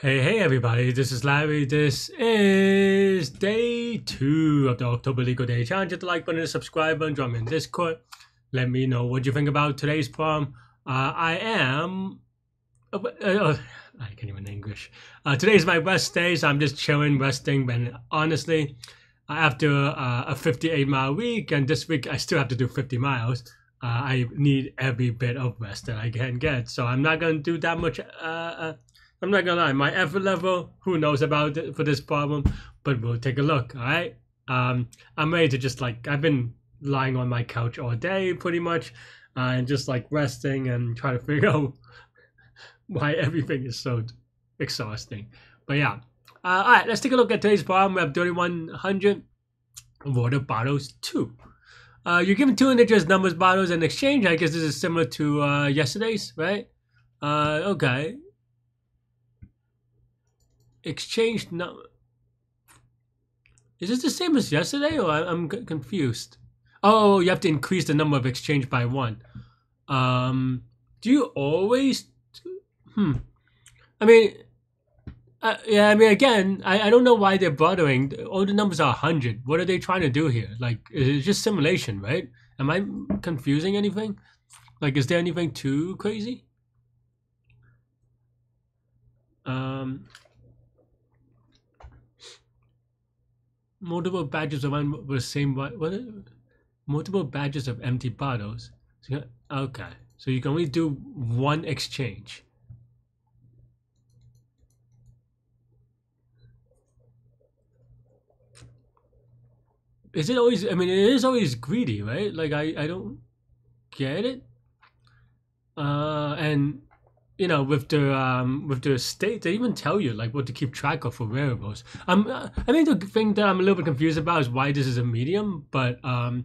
Hey everybody, this is Larry. This is day 2 of the October Legal Day Challenge. Hit the like button and subscribe button, join me in Discord. Let me know what you think about today's problem. I can't even English. Today's my rest day, so I'm just chilling, resting, and honestly, after a 58-mile week, and this week I still have to do 50 miles, I need every bit of rest that I can get, so I'm not going to do that much. I'm not gonna lie, my effort level, who knows about it for this problem, but we'll take a look, alright? I'm ready to just like, I've been lying on my couch all day pretty much, and just like resting and trying to figure out why everything is so exhausting. But yeah, alright, let's take a look at today's problem. We have 3100 water bottles 2. You're given 2 integers, numbers, bottles, in exchange. I guess this is similar to yesterday's, right? Okay. Exchange number. Is this the same as yesterday, or I'm confused? Oh, you have to increase the number of exchange by 1. Do you always? I mean, yeah. I mean, again, I don't know why they're bothering. All the numbers are 100. What are they trying to do here? Like, it's just simulation, right? Am I confusing anything? Like, is there anything too crazy? Multiple batches of the same multiple batches of empty bottles. Okay, so you can only do 1 exchange. Is it always? I mean, it is always greedy, right? Like I don't get it. And you know, with the state, they even tell you like what to keep track of for variables. I mean, the thing that I'm a little bit confused about is why this is a medium, but and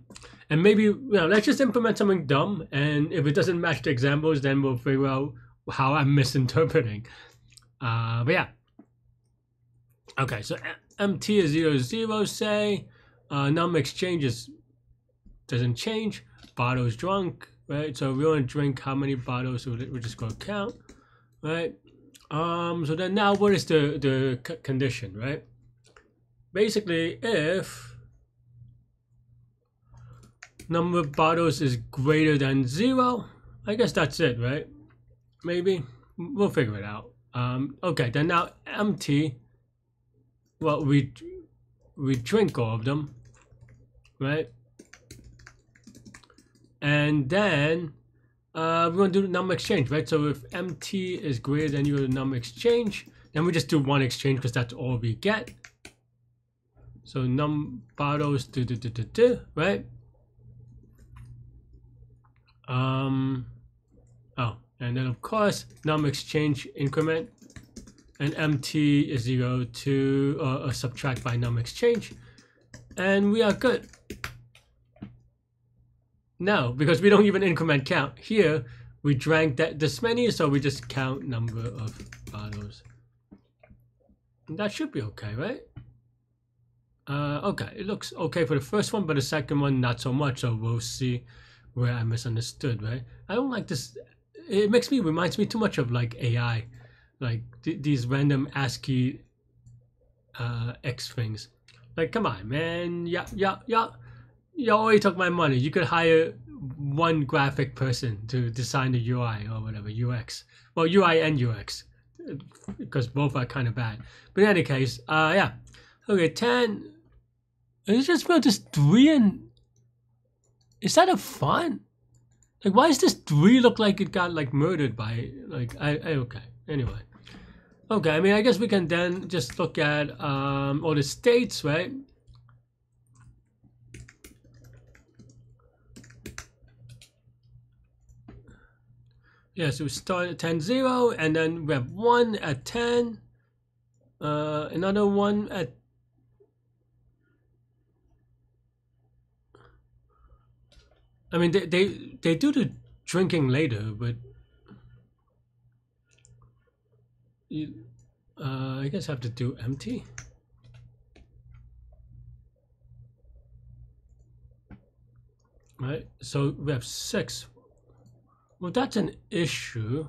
maybe, you know, let's just implement something dumb, and if it doesn't match the examples, then we'll figure out how I'm misinterpreting. But yeah. Okay, so MT is 0, 0. Say num exchanges doesn't change. Bottles drunk, right? So we want to drink how many bottles? So we're just gonna count. Right, so then now what is the condition, right? Basically, if number of bottles is greater than 0, I guess that's it, right? Maybe, we'll figure it out. Okay, then now empty, well, we drink all of them, right? And then we're going to do the number exchange, right? So if MT is greater than your number exchange, then we just do 1 exchange because that's all we get. So num bottles, right? Oh, and then of course, num exchange increment, and MT is 0, 2, subtract by num exchange, and we are good. No, because we don't even increment count. Here, we drank that this many, so we just count number of bottles. And that should be okay, right? Okay, it looks okay for the first one, but the second one, not so much. So we'll see where I misunderstood, right? I don't like this. It makes me, reminds me too much of like AI, like these random ASCII X things. Like, come on, man. Yeah. You already took my money. You could hire 1 graphic person to design the UI or whatever, UX. Well, UI and UX, because both are kind of bad. But in any case, yeah. Okay, 10. It's just about this 3 and... Is that a font? Like, why does this 3 look like it got, like, murdered by... Like, okay. Anyway. Okay, I mean, I guess we can then just look at all the states, right? Yeah, so we start at 10, 0, and then we have 1 at 10, another 1 at... I mean, they do the drinking later, but... You, I guess I have to do empty. Right, so we have 6. Well, that's an issue.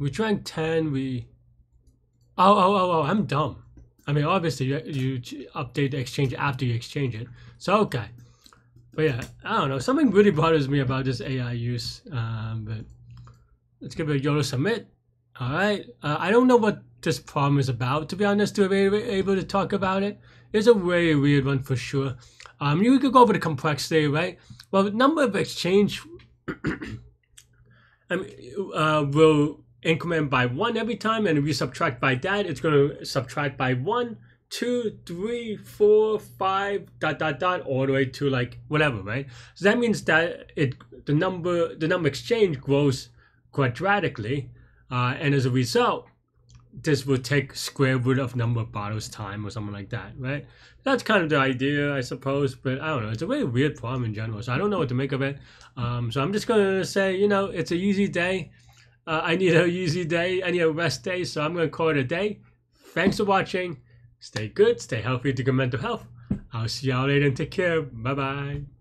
we trying 10, we, oh, I'm dumb. I mean, obviously you update the exchange after you exchange it. So, okay. But yeah, I don't know. Something really bothers me about this AI use, but let's give it a YOLO submit. All right. I don't know what this problem is about, to be honest, to be able to talk about it. It's a very weird one for sure. You could go over the complexity, right? Well, the number of exchange I mean, will increment by 1 every time, and if you subtract by that, it's going to subtract by 1, 2, 3, 4, 5 ... all the way to like whatever, right? So that means that the number exchange grows quadratically, and as a result, this will take square root of number of bottles time or something like that, right? That's kind of the idea, I suppose, but I don't know. It's a really weird problem in general, so I don't know what to make of it. So I'm just gonna say, you know, it's a easy day. I need a easy day. I need a rest day, so I'm gonna call it a day. Thanks for watching. Stay good, stay healthy, to good mental health. I'll see y'all later and take care. Bye-bye.